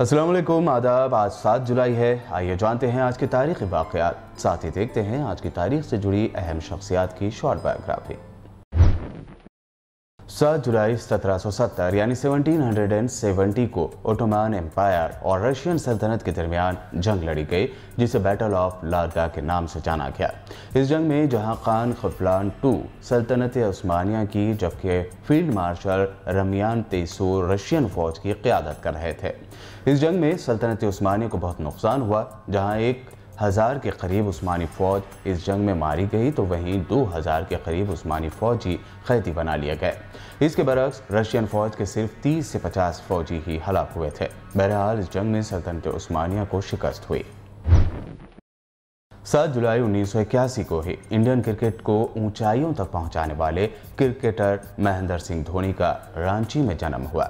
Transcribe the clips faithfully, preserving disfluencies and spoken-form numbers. अस्सलाम वालेकुम, आदाब। आज सात जुलाई है। आइए जानते हैं आज की तारीख़ी वाक़यात, साथ ही देखते हैं आज की तारीख से जुड़ी अहम शख्सियात की शॉर्ट बायोग्राफी। सात जुलाई सत्रह सौ सत्तर यानी सेवनटीन हंड्रेड एंड सेवेंटी को ओटोमान एम्पायर और रशियन सल्तनत के दरमियान जंग लड़ी गई, जिसे बैटल ऑफ लार्डा के नाम से जाना गया। इस जंग में जहाँ खान खफलान टू सल्तनत उस्मानिया की, जबकि फील्ड मार्शल रमियान तेसूर रशियन फौज की क़्यादत कर रहे थे। इस जंग में सल्तनत उस्मानिया को बहुत नुकसान हुआ। जहाँ एक हज़ार के करीब उस्मानी फ़ौज इस जंग में मारी गई, तो वहीं दो हज़ार के करीब उस्मानी फ़ौजी क़ैदी बना लिए गए। इसके बरक्स रशियन फ़ौज के सिर्फ तीस से पचास फ़ौजी ही हलाक हुए थे। बहरहाल इस जंग में सल्तनत उस्मानिया को शिकस्त हुई। सात जुलाई उन्नीस सौ इक्यासी को ही इंडियन क्रिकेट को ऊंचाइयों तक पहुंचाने वाले क्रिकेटर महेंद्र सिंह धोनी का रांची में जन्म हुआ।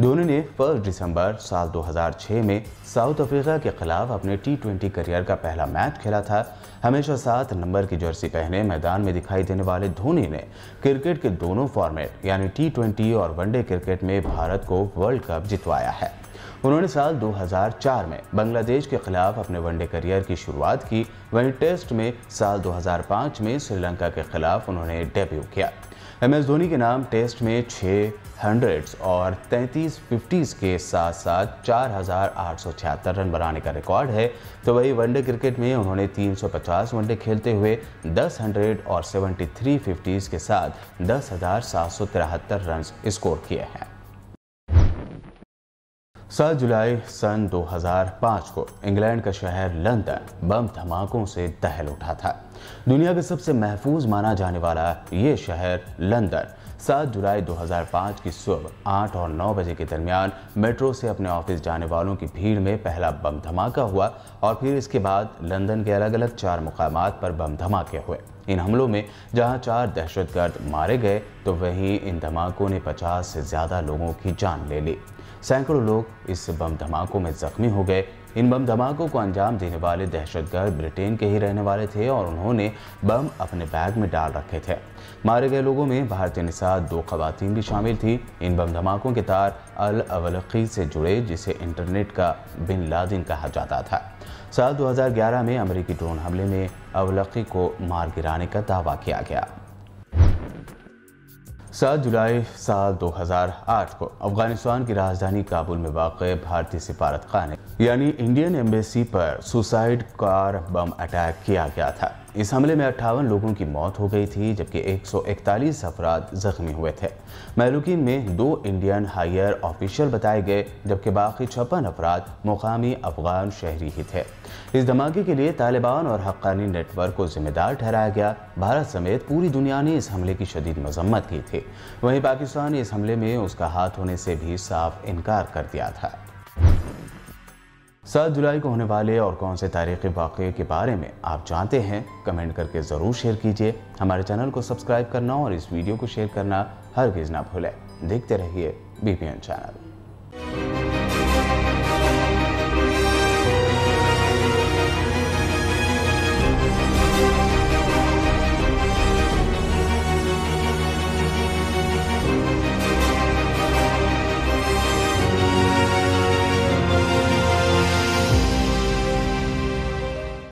धोनी ने फर्स्ट दिसंबर साल दो हज़ार छह में साउथ अफ्रीका के खिलाफ अपने टी ट्वेंटी करियर का पहला मैच खेला था। हमेशा सात नंबर की जर्सी पहने मैदान में दिखाई देने वाले धोनी ने क्रिकेट के दोनों फॉर्मेट यानी टी ट्वेंटी और वनडे क्रिकेट में भारत को वर्ल्ड कप जितवाया है। उन्होंने साल दो हज़ार चार में बांग्लादेश के खिलाफ अपने वनडे करियर की शुरुआत की। वहीं टेस्ट में साल दो हज़ार पाँच में श्रीलंका के खिलाफ उन्होंने डेब्यू किया। एम एस धोनी के नाम टेस्ट में छः हंड्रेड्स और तैंतीस फिफ्टीज के साथ साथ चार हज़ार आठ सौ छिहत्तर रन बनाने का रिकॉर्ड है। तो वही वनडे क्रिकेट में उन्होंने तीन सौ पचास वनडे खेलते हुए दस हंड्रेड और सेवेंटी थ्री फिफ्टीज़ के साथ दस हज़ार सात सौ तिहत्तर रन स्कोर किए हैं। सात जुलाई सन दो हज़ार पाँच को इंग्लैंड का शहर लंदन बम धमाकों से दहल उठा था। दुनिया के सबसे महफूज माना जाने वाला ये शहर लंदन सात जुलाई दो हज़ार पाँच की सुबह आठ और नौ बजे के दरमियान मेट्रो से अपने ऑफिस जाने वालों की भीड़ में पहला बम धमाका हुआ और फिर इसके बाद लंदन के अलग अलग चार मुकामात पर बम धमाके हुए। इन हमलों में जहां चार दहशतगर्द मारे गए, तो वहीं इन धमाकों ने पचास से ज़्यादा लोगों की जान ले ली। सैकड़ों लोग इस बम धमाकों में जख्मी हो गए। इन बम धमाकों को अंजाम देने वाले दहशतगर्द ब्रिटेन के ही रहने वाले थे और उन्होंने बम अपने बैग में डाल रखे थे। मारे गए लोगों में भारतीय निषाद दो खवातीन भी शामिल थी। इन बम धमाकों के तार अल अवलकी से जुड़े, जिसे इंटरनेट का बिन लादेन कहा जाता था। साल दो हज़ार ग्यारह में अमेरिकी ड्रोन हमले में अवलकी को मार गिराने का दावा किया गया। सात जुलाई साल दो हज़ार आठ को अफगानिस्तान की राजधानी काबुल में वाक़े भारतीय सिफारतखाने यानी इंडियन एम्बेसी पर सुसाइड कार बम अटैक किया गया था। इस हमले में अट्ठावन लोगों की मौत हो गई थी, जबकि एक सौ इकतालीस अफराद जख्मी हुए थे। महलूकिन में दो इंडियन हायर ऑफिशियल बताए गए, जबकि बाकी छप्पन अफराद मुकामी अफगान शहरी ही थे। इस धमाके के लिए तालिबान और हक्कानी नेटवर्क को जिम्मेदार ठहराया गया। भारत समेत पूरी दुनिया ने इस हमले की शदीद मजम्मत की थी। वहीं पाकिस्तान ने इस हमले में उसका हाथ होने से भी साफ इनकार कर दिया था। सात जुलाई को होने वाले और कौन से तारीख़ी वाक़े के बारे में आप जानते हैं, कमेंट करके ज़रूर शेयर कीजिए। हमारे चैनल को सब्सक्राइब करना और इस वीडियो को शेयर करना हरगिज़ ना भूलें। देखते रहिए बीबीएन चैनल।